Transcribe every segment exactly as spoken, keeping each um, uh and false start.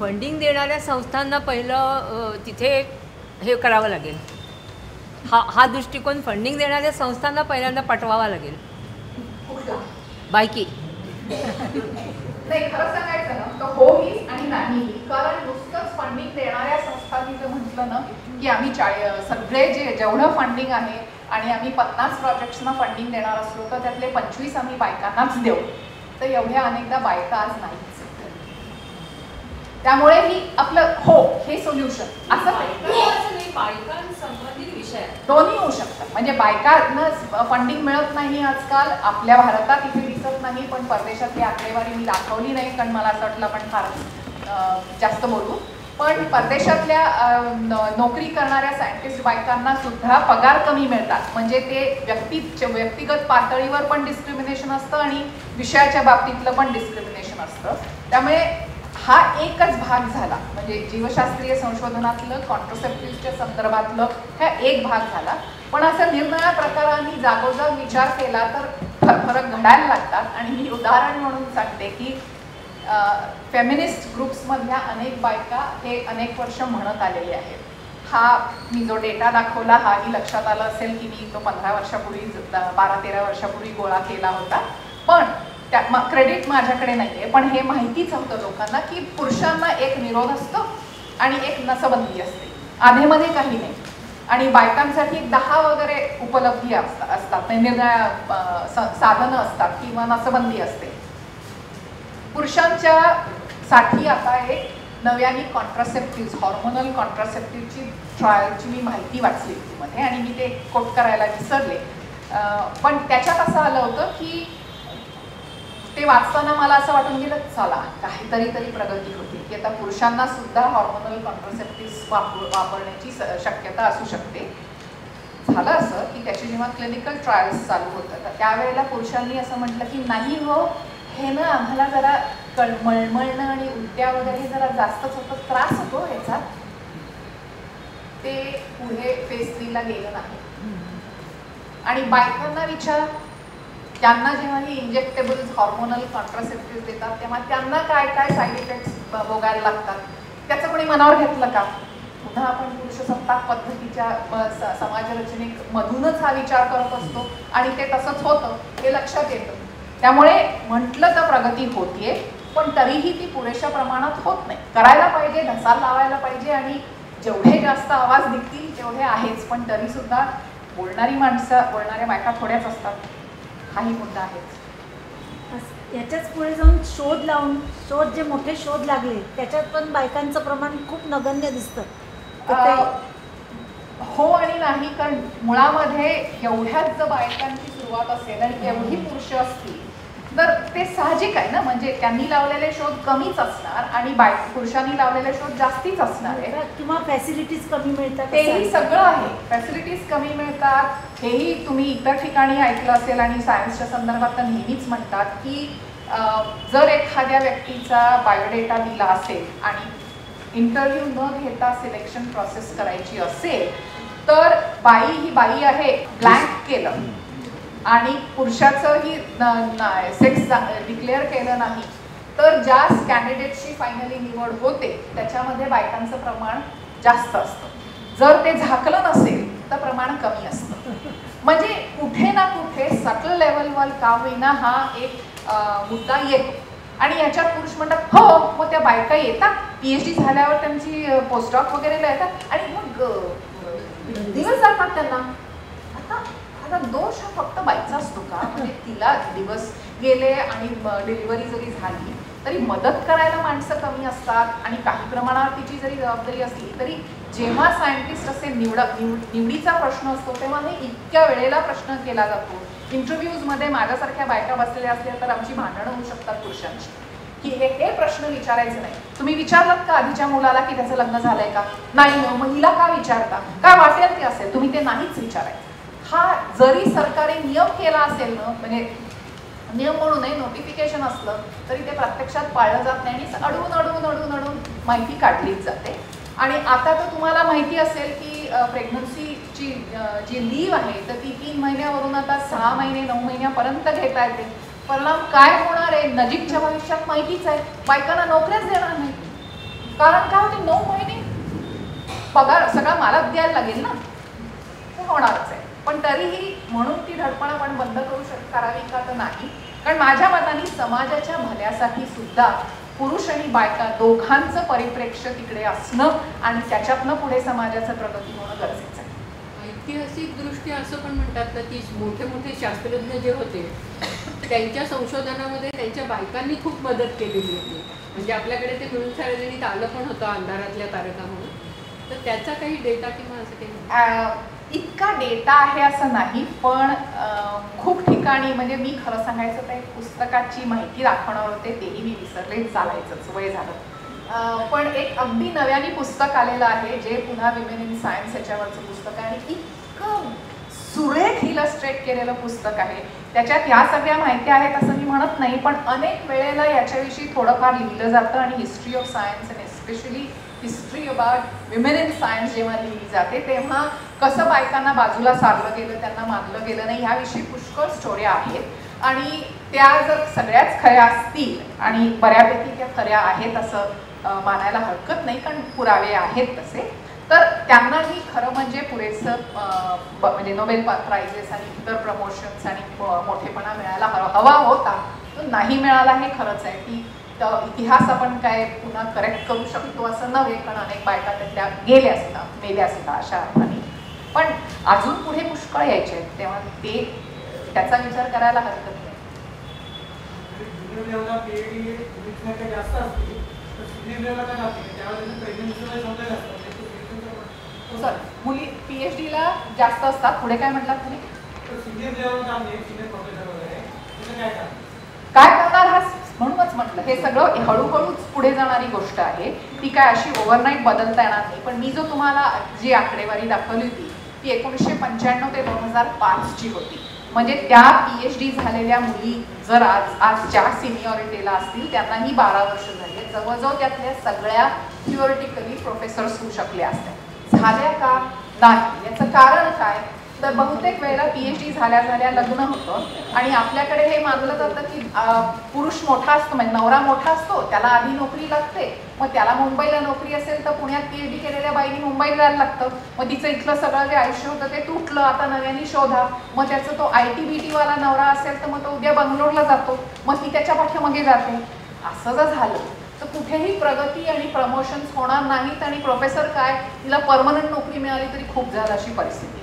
Funding देणाऱ्या संस्थांना पहिलं तिथे हे करावं लागेल, हा हा दृष्टिकोन फंडिंग देणाऱ्या संस्थांना पहिल्यांदा पटवावा लागेल. बायकी नाही, खरं सांगायचं ना तर हो मीच आणि नाही मी, कारण नुसतंच फंडिंग देणाऱ्या संस्थांनी जर म्हटलं ना की आम्ही सगळे जे जेवढं फंडिंग आहे आणि आम्ही पन्नास प्रोजेक्ट्सना फंडिंग देणार असलो तर त्यातले पंचवीस आम्ही बायकांनाच देऊ, तर एवढ्या अनेकदा बायका आज नाहीत. त्यामुळे ही आपलं हो हे सोल्युशन असं बायकांसंबंधित विषय दोन्ही होऊ शकतात. म्हणजे बायकांना फंडिंग मिळत नाही आजकाल आपल्या भारतात, इथे दिसत नाही, पण परदेशातली आकडेवारी मी दाखवली नाही कारण मला असं वाटलं आपण फारच जास्त बोलू, पण परदेशातल्या नोकरी करणाऱ्या सायंटिस्ट बायकांना सुद्धा पगार कमी मिळतात. म्हणजे ते व्यक्ती व्यक्तिगत पातळीवर पण डिस्क्रिमिनेशन असतं आणि विषयाच्या बाबतीतलं पण डिस्क्रिमिनेशन असतं. त्यामुळे हा एकच भाग झाला, म्हणजे जीवशास्त्रीय संशोधनातलं कॉन्ट्रोसेप्टिव्हच्या संदर्भातलं हा एक भाग झाला. पण असं निरनिळ्या प्रकारांनी जागोजाग विचार केला तर फरक घडायला लागतात. आणि मी उदाहरण म्हणून सांगते की फेमिनिस्ट ग्रुप्समधल्या अनेक बायका हे अनेक वर्ष म्हणत आलेले आहेत. हा मी जो डेटा दाखवला हाही लक्षात आला असेल की मी तो पंधरा वर्षापूर्वी बारा तेरा वर्षापूर्वी गोळा केला होता, पण त्या मा क्रेडिट माझ्याकडे नाही आहे, पण हे माहितीच होतं लोकांना की पुरुषांना एक निरोध असतो आणि एक नसबंदी असते, आधेमध्ये काही नाही, आणि बायकांसाठी दहा वगैरे उपलब्धी असतात असतात निरनिळ्या साधनं असतात किंवा नसबंदी असते. पुरुषांच्या साठी आता एक नव्याने कॉन्ट्रासेप्टिव्ह हॉर्मोनल कॉन्ट्रासेप्टिव्हची ट्रायलची मी माहिती वाचली होती मध्ये, आणि मी ते कोट करायला विसरले, पण त्याच्यात असं आलं होतं की ते वाचताना मला असं वाटून गेलं चला काहीतरी तरी प्रगती होती की आता पुरुषांना सुद्धा हॉर्मोनल कॉन्ट्रासेप्टिव्ह वापर वापरण्याची शक्यता असू शकते. झालं असं की त्याचे जेव्हा क्लिनिकल ट्रायल्स चालू होतं तर त्यावेळेला पुरुषांनी असं म्हटलं की नाही हो हे ना आम्हाला जरा कळ मळमळणं आणि उलट्या वगैरे जरा जास्तच होतं, त्रास होतो ह्याचा, ते पुढे फेस थ्रीला गेलं नाही. आणि बायकांना विचार, त्यांना जेव्हा ही इंजेक्टेबल्स हॉर्मोनल कॉन्ट्रासेप्टिव्ह देतात तेव्हा त्यांना काय काय साईड इफेक्ट्स भोगायला लागतात, त्याचं कोणी मनावर घेतलं का? पुन्हा आपण पुरुषसत्ताक पद्धतीच्या समाजरचनेमधूनच हा विचार करत असतो आणि ते तसंच होतं हे लक्षात येतं. त्यामुळे म्हटलं तर प्रगती होतीये, पण तरीही ती पुरेशा प्रमाणात होत नाही. करायला पाहिजे, ढसाल लावायला पाहिजे, आणि जेवढे जास्त आवाज निघतील तेवढे आहेच, पण तरीसुद्धा बोलणारी माणसं बोलणाऱ्या बायका थोड्याच असतात, हाही मुद्दा आहेच. याच्याच पुढे जाऊन शोध लावून शोध जे मोठे शोध लागले त्याच्यात पण बायकांचं प्रमाण खूप नगण्य दिसतं. हो आणि नाही, कारण मुळामध्ये एवढ्याच जर बायकांची सुरुवात असेल आणि एवढी पुरुष असतील तर ते साहजिक आहे ना, म्हणजे त्यांनी लावलेले शोध कमीच असणार आणि बाय पुरुषांनी लावलेले शोध जास्तीच असणार आहे, किंवा फॅसिलिटीज कमी मिळतात तेही सगळं आहे. फॅसिलिटीज कमी मिळतात हेही तुम्ही इतर ठिकाणी ऐकलं असेल आणि सायन्सच्या संदर्भात तर नेहमीच म्हणतात की जर एखाद्या व्यक्तीचा बायोडेटा दिला असेल आणि इंटरव्ह्यू न घेता सिलेक्शन प्रोसेस करायची असेल तर बाई ही बाई आहे ब्लँक केलं आणि पुरुषाचंही सेक्स डिक्लेअर केलं नाही तर ज्या कॅन्डिडेटची फायनली निवड होते त्याच्यामध्ये बायकांचं प्रमाण जास्त असतं. जर ते झाकलं नसेल तर प्रमाण कमी असतं. म्हणजे कुठे ना कुठे सटल लेवलवर का होईना हा एक मुद्दा येतो. आणि याच्यात पुरुष म्हणतात हो मग त्या बायका येतात पी एच डी झाल्यावर त्यांची पोस्टॉक वगैरेला येतात आणि मग दिवस जातात त्यांना. आता आता दोष हा फक्त बाईचा असतो का? म्हणजे तिला दिवस गेले आणि डिलिव्हरी जरी झाली तरी मदत करायला माणसं कमी असतात आणि काही प्रमाणावर तिची जरी जबाबदारी असली तरी जेव्हा सायंटिस्ट असे निवड निवडीचा प्रश्न असतो तेव्हा हे इतक्या वेळेला प्रश्न केला जातो. इंटरव्ह्यूजमध्ये माझ्यासारख्या बायका बसलेल्या असल्या तर आमची भांडणं होऊ शकतात पुरुषांची की हे हे प्रश्न विचारायचे नाही. तुम्ही विचारलात का आधीच्या मुलाला की त्याचं लग्न झालंय का? नाही. मग महिला का विचारता? काय वाटेल ते असेल, तुम्ही ते नाहीच विचारायचं. हा जरी सरकारी नियम केला असेल ना, म्हणजे नियम म्हणून नाही नोटिफिकेशन असलं तरी ते प्रत्यक्षात पाळलं जात नाही आणि अडवून अडवून अडवून अडवून माहिती काढलीच जाते. आणि आता तर तुम्हाला माहिती असेल की प्रेग्नन्सीची जी लीव्ह आहे तर ती तीन महिन्यावरून आता सहा महिने नऊ महिन्यापर्यंत घेता येते. परिणाम काय होणार आहे नजीकच्या भविष्यात माहितीच आहे, बायकांना नोकऱ्याच देणार नाही. कारण काय होते, नऊ महिने पगार सगळा मालक द्यायला लागेल ना, ते होणारच आहे. पण तरीही म्हणून ती धडपड आपण बंद करू शक करावी का तर नाही, कारण माझ्या मताने समाजाच्या भल्यासाठी सुद्धा पुरुष आणि बायका दोघांचं परिप्रेक्ष्य तिकडे असणं आणि त्याच्यातनं पुढे समाजाचं प्रगती होणं गरजेचं आहे. ऐतिहासिकदृष्ट्या असं पण म्हणतात ना की मोठे मोठे शास्त्रज्ञ जे होते त्यांच्या संशोधनामध्ये त्यांच्या बायकांनी खूप मदत केलेली होती. म्हणजे आपल्याकडे ते मिळून सार्वजनिक आलं पण होतं अंधारातल्या तारका म्हणून, तर त्याचा काही डेटा किंवा असं काही इतका डेटा आहे असं नाही, पण खूप ठिकाणी म्हणजे मी खरं सांगायचं तर एक पुस्तकाची माहिती दाखवणार होते, तेही मी विसरलेच चालायचंच वय झालं. पण एक अगदी नव्याने पुस्तक आलेलं आहे जे पुन्हा विमेन इन सायन्स ह्याच्यावरचं पुस्तक आहे आणि इतकं सुरेख इलस्ट्रेट केलेलं पुस्तक आहे. त्याच्यात ह्या सगळ्या माहिती आहेत असं मी म्हणत नाही, पण अनेक वेळेला याच्याविषयी थोडंफार लिहिलं जातं आणि history of science and especially history about women in science जेव्हा लिहिली जाते तेव्हा कसं बायकांना बाजूला सारलं गेलं, त्यांना मानलं गेलं नाही, ह्याविषयी पुष्कळ स्टोऱ्या आहेत. आणि त्या जर सगळ्याच खऱ्या असतील आणि बऱ्यापैकी त्या खऱ्या आहेत असं मानायला हरकत नाही कारण पुरावे आहेत तसे, तर त्यांनाही खरं म्हणजे पुरेसं म्हणजे नोबेल प्राइजेस आणि इतर प्रमोशन्स आणि मोठेपणा मिळायला हवा होता, तो नाही मिळाला हे खरंच आहे. की तर इतिहास आपण काय पुन्हा करेक्ट करू शकतो असं नव्हे, कारण अनेक बायका त्यातल्या गेल्या सुद्धा मेल्या सुद्धा अशा अर्थाने, पण अजून पुढे पुष्कळ यायचे आहेत तेव्हा ते त्याचा विचार करायला हरकत नाही. सर मुली पी एच डी ला जास्त असतात, पुढे काय म्हटलात तुम्ही काय करणार हा, म्हणूनच म्हटलं हे सगळं हळूहळूच पुढे जाणारी गोष्ट आहे, ती काय अशी ओव्हरनाईट बदलता येणार नाही. पण मी जो तुम्हाला जी आकडेवारी दाखवली होती ती एकोणीसशे पंच्याण्णव ते दोन हजार पाचची होती. म्हणजे त्या पी एच डी झालेल्या मुली जर आज आज ज्या सिनियॉरिटीला असतील त्यांनाही बारा वर्ष झाली, जवळजवळ त्यातल्या सगळ्या थिओरिटिकली प्रोफेसर्स होऊ शकल्या असतात. झाल्या का नाही याचं कारण काय, तर बहुतेक वेळेला पी एच डी झाल्या झाल्या लग्न होतं आणि आपल्याकडे हे मानलं जातं की पुरुष मोठा असतो म्हणजे नवरा मोठा असतो त्याला आधी नोकरी लागते, मग त्याला मुंबईला नोकरी असेल तर पुण्यात पी एच डी केलेल्या बाईने मुंबईला जायला लागतं, मग तिचं इथलं सगळं जे आयुष्य होतं ते तुटलं, आता नव्याने शोधा. मग त्याचं तो आय टी बी टीवाला नवरा असेल तर मग तो उद्या बंगलोरला जातो, मग ती त्याच्या पाठीमागे जाते. असं जर झालं तर कुठेही प्रगती आणि प्रमोशन्स होणार नाहीत आणि प्रोफेसर काय तिला परमनंट नोकरी मिळाली तरी खूप झालं अशी परिस्थिती.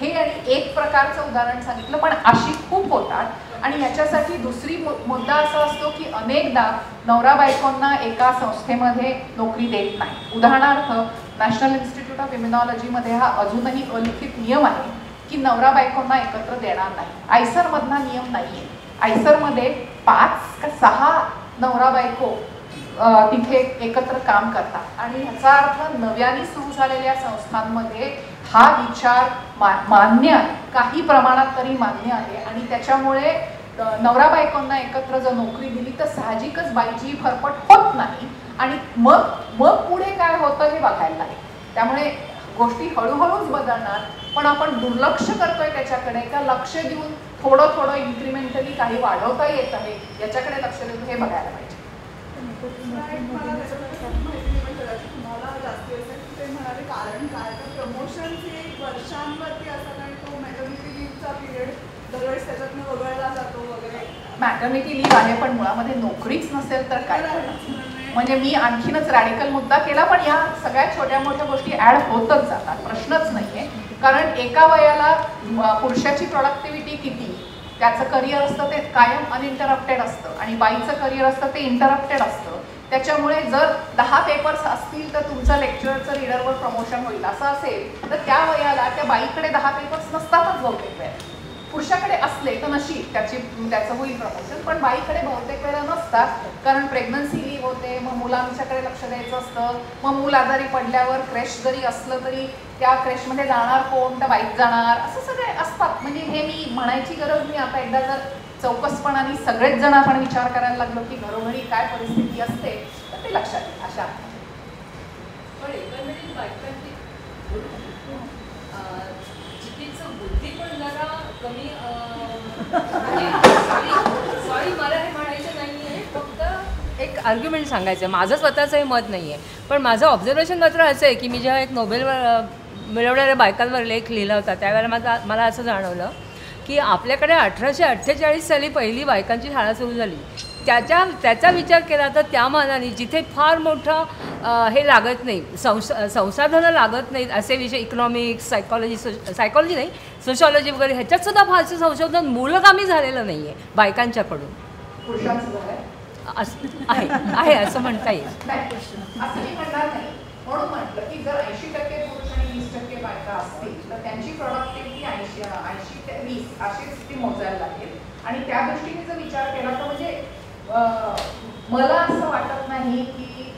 हे आणि एक प्रकारचं उदाहरण सांगितलं, पण अशी खूप होतात. आणि याच्यासाठी दुसरी मुद्दा असा असतो की अनेकदा नवरा बायकोंना एका संस्थेमध्ये नोकरी देत नाही. उदाहरणार्थ नॅशनल इन्स्टिट्यूट ऑफ इम्युनॉलॉजीमध्ये हा अजूनही अलिखित नियम आहे की नवरा बायकोंना एकत्र देणार नाही. आयसरमधला नियम नाही आहे. आयसरमध्ये पाच का सहा नवरा बायको तिथे एकत्र काम करतात आणि ह्याचा अर्थ नव्याने सुरू झालेल्या संस्थांमध्ये हा विचार मा मान्य काही प्रमाणात तरी मान्य आहे. आणि त्याच्यामुळे नवरा बायकोंना एकत्र जर नोकरी दिली तर साहजिकच बाईची फरफट होत नाही आणि मग मग पुढे काय होतं हे बघायला लागेल. त्यामुळे गोष्टी हळूहळूच बदलणार, पण आपण दुर्लक्ष करतोय त्याच्याकडे का लक्ष देऊन थोडं थोडं इन्क्रिमेंटली काही वाढवता येत आहे याच्याकडे लक्ष देऊन हे बघायला पाहिजे. कारण काय तर प्रमोशन हे वर्षांवरती असतात आणि तो मॅटर्निटी लीव्हचा पिरियड दरवेळेस त्याच्यातनं वगळला जातो वगैरे. मॅटर्निटी लीव्ह आहे पण मुळामध्ये नोकरीच नसेल तर काय, म्हणजे मी आणखीनच रॅडिकल मुद्दा केला. पण या सगळ्या छोट्या मोठ्या गोष्टी ॲड होतच जातात, प्रश्नच नाही आहे. कारण एका वयाला पुरुषाची प्रोडक्टिव्हिटी किती, त्याचं करिअर असतं ते कायम अनइंटरप्टेड असतं आणि बाईचं करिअर असतं ते इंटरप्टेड असतं. त्याच्यामुळे जर दहा पेपर्स असतील तर तुमचं लेक्चरचं रीडरवर प्रमोशन होईल असं असेल तर त्या वयाला त्या बाईकडे दहा पेपर्स नसतातच बहुतेक वेळेला. पुरुषाकडे असले तर नशीब त्याची त्याचं होईल प्रमोशन, पण बाईकडे बहुतेक वेळेला नसतात. कारण प्रेग्नन्सी लीव्ह होते, मग मुलांच्याकडे लक्ष द्यायचं असतं, मग मूल आजारी पडल्यावर क्रेश जरी असलं तरी त्या क्रेशमध्ये जाणार कोण, तर बाईक जाणार, असं सगळे असतात. म्हणजे हे मी म्हणायची गरज नाही. आता एकदा जर चौकसपणाने सगळेच जण आपण विचार करायला लागलो की घरोघरी काय परिस्थिती असते तर ते लक्षात येईल. अशा पण एकंदरीत बायकांची चुकीचं बुद्धी पण जरा कमी सॉरी मला हे म्हणायचं नाही आहे, फक्त एक आर्ग्युमेंट सांगायचं आहे, माझं स्वतःचं हे मत नाही आहे, पण माझं ऑब्झर्वेशन मात्र असं आहे की मी जेव्हा एक नोबेलवर मिळवणाऱ्या बायकांवर लेख लिहिला होता त्यावेळेला माझा मला असं जाणवलं की आपल्याकडे अठराशे अठ्ठेचाळीस साली पहिली बायकांची शाळा सुरू झाली. त्याच्या त्याचा विचार केला तर त्या मानाने जिथे फार मोठं हे लागत नाही, संस संसाधनं लागत नाहीत असे विषय इकॉनॉमिक्स, सायकॉलॉजी, सो सायकॉलॉजी नाही सोशॉलॉजी वगैरे ह्याच्यातसुद्धा फारसं संशोधन मूलगामी झालेलं नाही आहे बायकांच्याकडून असं आहे आहे असं म्हणता येईल. म्हणून म्हटलं की जर ऐंशी टक्के पुरुष आणि वीस टक्के बायका असतील तर त्यांची प्रोडक्टिव्हिटी ऐंशी ऐंशी ते वीस अशी स्थिती मोजायला लागेल. आणि त्या दृष्टीने जर विचार केला तर म्हणजे मला असं वाटत नाही की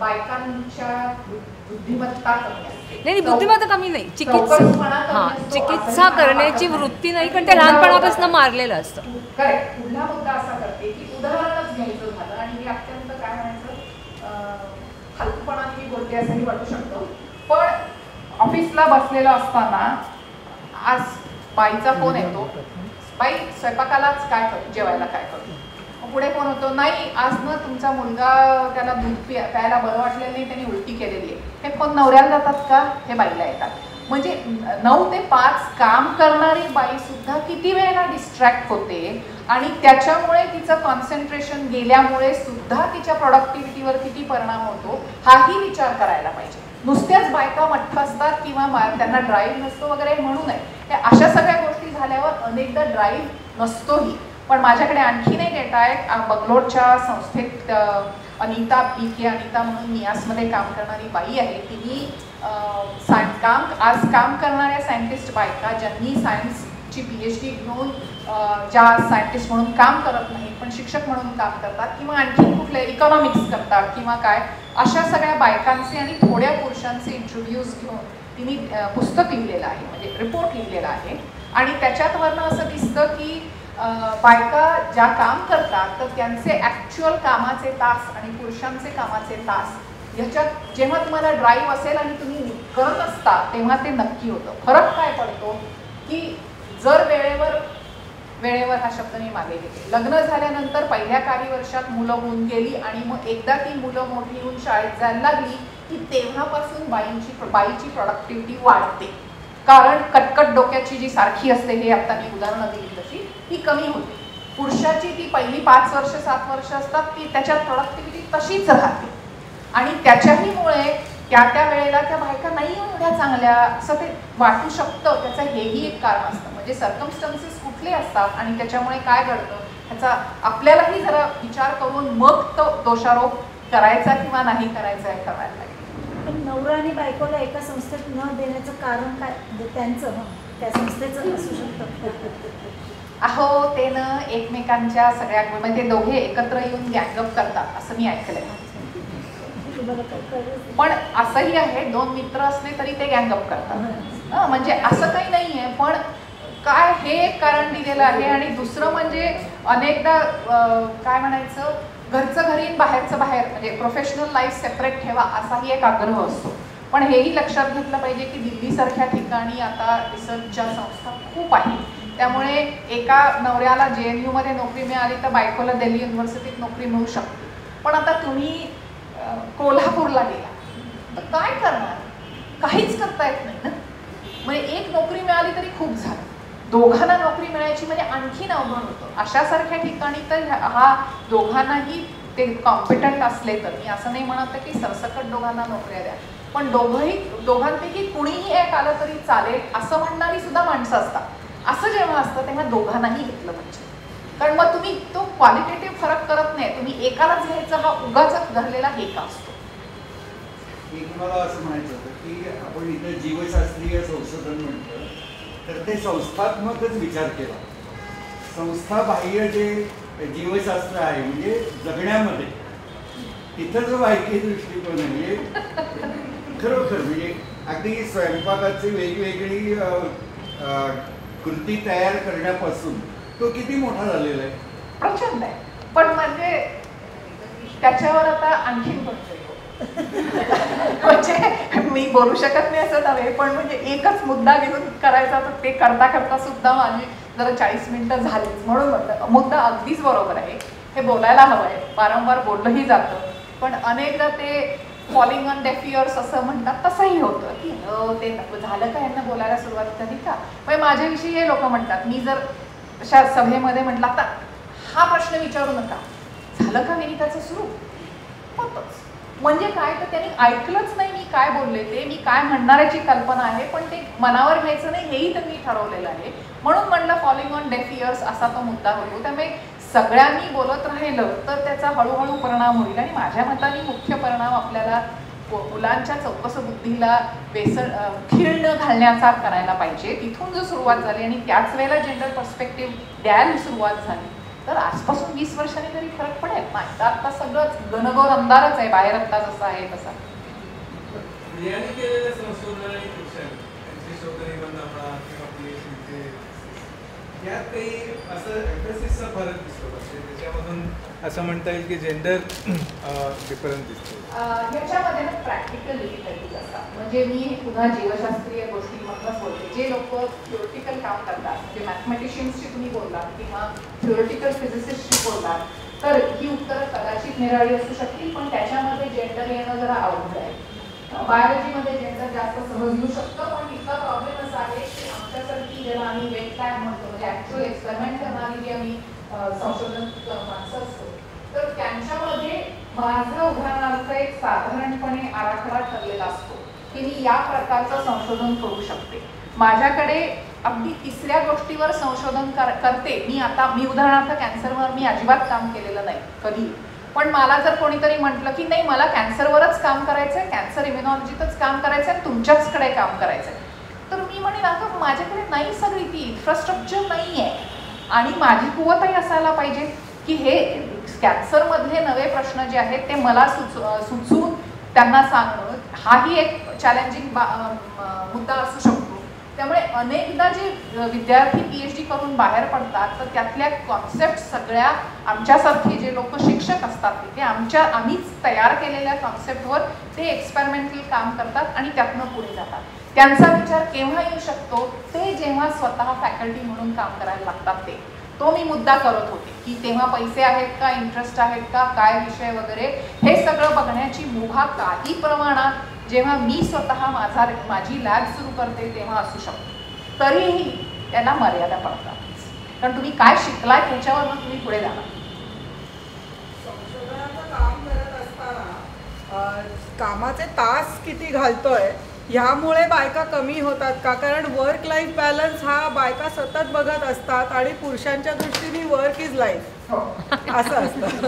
बायकांच्या बुद्धिमत्ता कमी असते. नाही, बुद्धिमत्ता कमी नाही, चिकित्सा हां चिकित्सा करण्याची वृत्ती नाही, कारण ते लहानपणापासून मारलेलं असतं. करेक्ट. पुढला मुद्दा असा करते की उदाहरणच घ्यायचं झालं आणि हे अत्यंत काय म्हणायचं कल्पना मी बोलते असंही वाटू शकतो, पण ऑफिसला बसलेला असताना आज बाईचा फोन येतो, बाई स्वयंपाकालाच काय करू, जेवायला काय करू, पुढे फोन होतो, नाही आज ना तुमचा मुलगा त्याला दूध पिया प्यायला बरं वाटलेलं नाही, त्यांनी उलटी केलेली आहे. हे फोन नवऱ्याला जातात का, हे बाईला येतात. म्हणजे नऊ ते पाच काम करणारी बाईसुद्धा किती वेळेला डिस्ट्रॅक्ट होते आणि त्याच्यामुळे तिचं कॉन्सन्ट्रेशन गेल्यामुळे सुद्धा तिच्या प्रोडक्टिव्हिटीवर किती परिणाम होतो हाही विचार करायला पाहिजे. नुसत्याच बायका मटक असतात किंवा त्यांना ड्राईव्ह नसतो वगैरे म्हणू नये. त्या अशा सगळ्या गोष्टी झाल्यावर अनेकदा ड्राईव्ह नसतोही. पण माझ्याकडे आणखीन एक डेटा आहे, बंगलोरच्या संस्थेत अनिता पी के अनिता म्हणून नियासमध्ये काम करणारी बाई आहे. तिने सायन्स काम आज काम करणाऱ्या सायंटिस्ट बायका ज्यांनी सायन्सची पी एच डी घेऊन ज्या सायंटिस्ट म्हणून काम करत नाही पण शिक्षक म्हणून काम करतात किंवा आणखी कुठले इकॉनॉमिक्स करतात किंवा काय, अशा सगळ्या बायकांचे आणि थोड्या पुरुषांचे इंटरव्ह्यूज घेऊन तिने पुस्तक लिहिलेलं आहे, म्हणजे रिपोर्ट लिहिलेला आहे. आणि त्याच्यात वरनं असं दिसतं की बायका ज्या काम करतात तर त्यांचे ॲक्च्युअल कामाचे तास आणि पुरुषांचे कामाचे तास ह्याच्यात जेव्हा तुम्हाला ड्राईव्ह असेल आणि तुम्ही करत असता तेव्हा ते नक्की होतं. फरक काय पडतो की जर वेळेवर वेळेवर हा शब्द मी मागे घेते, लग्न झाल्यानंतर पहिल्या काही वर्षात मुलं होऊन गेली आणि मग एकदा ती मुलं मोठी होऊन शाळेत जायला लागली की तेव्हापासून बाईंची बाईची प्रोडक्टिव्हिटी वाढते, कारण कटकट डोक्याची जी सारखी असते हे आता मी उदाहरणं दिली तशी ती कमी होते. पुरुषाची ती पहिली पाच वर्ष सात वर्ष असतात ती त्याच्यात प्रोडक्टिव्हिटी तशीच राहते आणि त्याच्याहीमुळे त्या त्या वेळेला त्या बायका नाही एवढ्या चांगल्या असं ते वाटू शकतं. त्याचं हेही एक कारण असतं, म्हणजे सर्कमस्टन्सेस कुठले असतात आणि त्याच्यामुळे काय घडतं ह्याचा आपल्यालाही जरा विचार करून मग तो दोषारोप करायचा किंवा नाही करायचा हे करायला लागेल. पण नवरा आणि बायकोला एका संस्थेत न देण्याचं कारण काय, त्यांचं त्या संस्थेचं असू शकतं. अहो ते न एकमेकांच्या सगळ्या म्हणजे ते दोघे एकत्र येऊन गॅंगअप करतात असं मी ऐकलंय, पण असंही आहे दोन मित्र असले तरी ते गॅंगअप करतात, म्हणजे असं काही नाही आहे. पण काय हे एक कारण दिलेलं आहे. आणि दुसरं म्हणजे अनेकदा काय म्हणायचं घरचं घरी बाहेरचं बाहेर, म्हणजे प्रोफेशनल लाईफ सेपरेट ठेवा असाही एक आग्रह असतो. पण हेही लक्षात घेतलं पाहिजे की दिल्लीसारख्या ठिकाणी आता रिसर्चच्या संस्था खूप आहेत, त्यामुळे एका नवऱ्याला जे एन यूमध्ये नोकरी मिळाली तर बायकोला दिल्ली युनिव्हर्सिटीत नोकरी मिळू शकते. पण आता तुम्ही कोल्हापूरला गेला तर काय करणार, काहीच करता येत नाही ना. म्हणजे एक नोकरी मिळाली तरी खूप झालं, दोघांना नोकरी मिळायची म्हणजे आणखीन अवघड होतं. अशासारख्या ठिकाणी तर हा दोघांनाही ते कॉम्पिटंट असले तर मी असं नाही म्हणत की सरसकट दोघांना नोकऱ्या द्या, पण दोघंही दोघांपैकी कुणीही एक आलं तरी चालेल असं म्हणणारी सुद्धा माणसं असतात. असं जेव्हा असतं तेव्हा दोघांनाही घेतलं पाहिजे, कारण मग तुम्ही तो क्वालिटेटिव्ह फरक करत नाही, तुम्ही एकालाच घ्यायचा हा उगाच धरलेला हेका असतो. एक मला असं म्हणायचं होतं की आपण इथं जीवशास्त्रीय संशोधन म्हणतो तर ते संस्थात्मकच विचार केला, संस्थाबाह्य जे जीवशास्त्र आहे म्हणजे जगण्यामध्ये तिथं जो बायकी दृष्टिकोन आहे खरोखर म्हणजे अगदी स्वयंपाकाची वेगवेगळी कृती तयार करण्यापासून तो किती मोठा झालेला आहे, प्रचंड आहे. पण म्हणजे त्याच्यावर आता आणखीन म्हणजे मी बोलू शकत नाही असं नव्हे, पण म्हणजे एकच मुद्दा घेऊन करायचा तर ते करता करता सुद्धा माझी जरा चाळीस मिनिटं झालीच. म्हणून मुद्दा अगदीच बरोबर आहे हे बोलायला हवं आहे, वारंवार बोललंही जातं, पण अनेकदा ते फॉलिंग ऑन डेफ इयर्स असं म्हणतात तसंही होतं की ते झालं का, यांना बोलायला सुरुवात झाली का. म्हणजे माझ्याविषयी हे लोक म्हणतात, मी जर अशा सभेमध्ये म्हटलं आता हा प्रश्न विचारू नका, झालं का विनिताचं सुरू होतंच. म्हणजे काय, तर त्यांनी ऐकलंच नाही मी काय बोलले ते, मी काय म्हणणाऱ्याची कल्पना आहे पण ते मनावर घ्यायचं नाही हेही तर मी ठरवलेलं आहे. म्हणून म्हणलं फॉलिंग ऑन डेफ इयर्स असा तो मुद्दा होतो. त्यामुळे सगळ्यांनी बोलत राहिलं तर त्याचा हळूहळू परिणाम होईल. आणि माझ्या मताने मुख्य परिणाम आपल्याला मुलांच्या चौकस बुद्धीला बेसळ खिळणं घालण्याचा करायला पाहिजे. तिथून जर सुरुवात झाली आणि त्याच वेळेला जनरल पर्स्पेक्टिव्ह द्यायला सुरुवात झाली तर आजपासून वीस वर्षांनी तरी फरक पडेल. नाही आता सगळंच गणगौर अंधारच आहे, बाहेर आत्ता जसा आहे तसा. असं म्हणता येईल की जेंडर डिफरन्स दिसतो याच्यामध्ये ना प्रॅक्टिकल इफेक्ट असतात. म्हणजे मी पुन्हा जीवशास्त्रीय गोष्टीमधूनच बोलते. जे लोक थिओरिटिकल काम करतात, म्हणजे मॅथमॅटिशियन्सशी तुम्ही बोललात किंवा थिओरिटिकल फिजिसिस्टशी बोललात तर ही उत्तरं कदाचित निराळी असू शकतील, पण त्याच्यामध्ये जेंडर येणं जरा अवघड आहे. बायोलॉजीमध्ये जेंडर जास्त सहज येऊ शकतं, पण इतका प्रॉब्लेम असा आहे की आमच्यासारखी ज्याला आम्ही वेट लॅब म्हणतो, म्हणजे ॲक्च्युअल एक्सपेरिमेंट करणारी जी आम्ही संशोधन माणसं असतो, तर त्यांच्यामध्ये माझा उदाहरणार्थ एक साधारणपणे आराखडा ठरलेला असतो की मी या प्रकारचं संशोधन करू शकते. माझ्याकडे अगदी तिसऱ्या गोष्टीवर संशोधन कर करते मी. आता मी उदाहरणार्थ कॅन्सरवर मी अजिबात काम केलेलं नाही कधी, पण मला जर कोणीतरी म्हटलं की नाही मला कॅन्सरवरच काम करायचं आहे, कॅन्सर इम्युनॉलॉजीतच काम करायचं आहे, तुमच्याचकडे काम करायचं आहे, तर मी म्हणेन अगं माझ्याकडे नाही सगळी ती इन्फ्रास्ट्रक्चर नाही आहे. आणि माझी कुवतही असायला पाहिजे की हे कॅन्सरमधले नवे प्रश्न जे आहेत ते मला सुच सुचवून त्यांना सांगणं हाही एक चॅलेंजिंग बा मुद्दा असू शकतो. त्यामुळे अनेकदा जे विद्यार्थी पी एच डी करून बाहेर पडतात तर त्यातल्या कॉन्सेप्ट सगळ्या आमच्यासारखे जे लोक शिक्षक असतात तिथे आमच्या आम्हीच तयार केलेल्या कॉन्सेप्टवर ते एक्सपेरिमेंटल काम करतात आणि त्यातनं पुढे जातात. त्यांचा विचार केव्हा येऊ शकतो, ते जेव्हा स्वतः फॅकल्टी म्हणून काम करायला लागतात ते तो मी मुद्दा करत होते की तेव्हा पैसे आहेत का, इंटरेस्ट आहेत का, काय विषय वगैरे हे सगळं बघण्याची मुभा काही प्रमाणात जेव्हा मी स्वतः माझा माझी लॅब सुरू करते तेव्हा असू शकतो. तरीही त्याला मर्यादा पडतात, कारण तुम्ही काय शिकलाय त्याच्यावर मग तुम्ही पुढे जाणार. संशोधनाचं काम करत असताना कामाचे तास किती घालतोय ह्यामुळे बायका कमी होतात का? कारण वर्क लाईफ बॅलन्स हा बायका सतत बघत असतात आणि पुरुषांच्या दृष्टीने वर्क इज लाईफ असं असतं.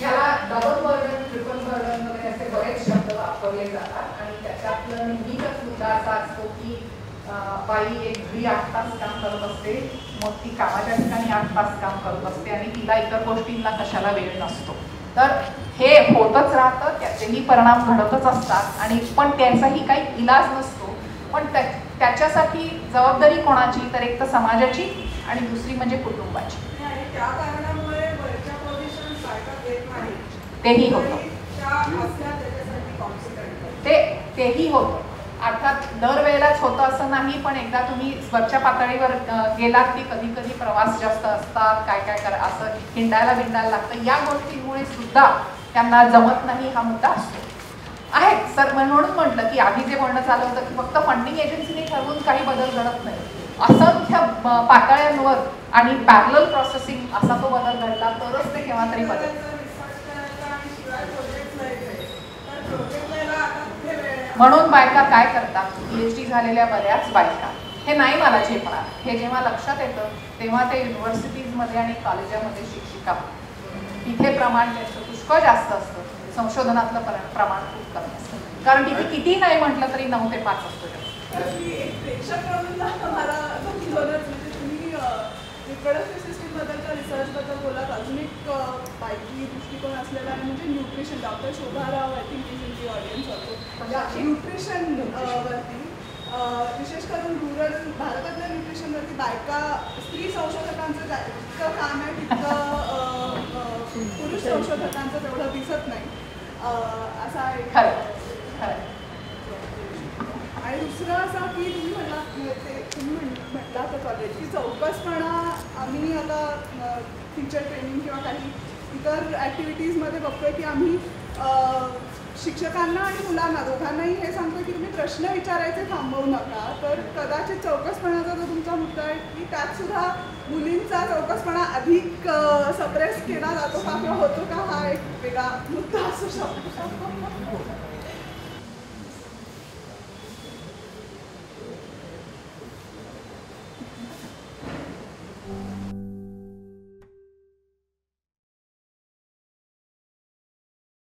याला डबल बर्डन, ट्रिपल बर्डन वगैरे असे बरेच शब्द वापरले जातात आणि त्याच्यातलं नेहमीचाच मुद्दा असा असतो की बाई एक घरी आठ तास काम करत असते, मग ती कामाच्या ठिकाणी आठ तास काम करत असते आणि तिला इतर गोष्टींना कशाला वेळ नसतो. तर हे होतच राहतं, त्याचेही परिणाम घडतच असतात आणि पण त्यांचाही काही इलाज नसतो. पण त्या त्याच्यासाठी जबाबदारी कोणाची, तर एक तर समाजाची आणि दुसरी म्हणजे कुटुंबाची. तेही होतं ते तेही होतं अर्थात दरवेळेलाच होतं असं नाही, पण एकदा तुम्ही स्वच्छ पातळीवर गेलात की कधी कधी प्रवास जास्त असतात, काय काय करा असं हिंडायला बिंडायला लागतं. या गोष्टींमुळे सुद्धा त्यांना जमत नाही हा मुद्दा असतो आहे सर. म्हणून म्हटलं की आधी जे म्हणणं चालू होतं की फक्त फंडिंग एजन्सीने ठरवून काही बदल घडत नाही, असंख्य पातळ्यांवर आणि पॅरलल प्रोसेसिंग असा तो बदल घडला तरच ते केव्हा तरी बदल. म्हणून बायका काय करतात, पी एच डी झालेल्या बऱ्याच बायका हे नाही मला झेपणार हे जेव्हा लक्षात येतं तेव्हा ते युनिव्हर्सिटीजमध्ये आणि कॉलेजामध्ये शिक्षिका होतात. तिथे प्रमाण त्यांचं पुष्कळ जास्त असतं, संशोधनातलं प्रमाण खूप कमी असतं, कारण तिथे किती नाही म्हटलं तरी नऊ ते पाच असतो. रिसर्चबद्दल बोलत अजून एक बायकी दृष्टिकोन असलेला आहे म्हणजे nutrition. Doctor Shobha Rao I think is in the audience also. Nutrition वरती विशेष करून रुरल भारतातल्या न्यूट्रिशनवरती बायका स्त्री संशोधकांचं जितकं काम आहे तितकं पुरुष संशोधकांचं तेवढं दिसत नाही असं आहे. आणि दुसरं असं की तुम्ही म्हणला ते तुम्ही म्हटलं होतं कॉलेज की चौकसपणा आम्ही आता टीचर ट्रेनिंग किंवा काही इतर ॲक्टिव्हिटीजमध्ये बघतोय की आम्ही शिक्षकांना आणि मुलांना दोघांनाही हे सांगतो की तुम्ही प्रश्न विचारायचे थांबवू नका. तर कदाचित चौकसपणाचा जो तुमचा मुद्दा आहे की त्यातसुद्धा मुलींचा चौकसपणा अधिक सप्रेस केला जातो का किंवा होतो का, हा एक वेगळा मुद्दा असू शकतो.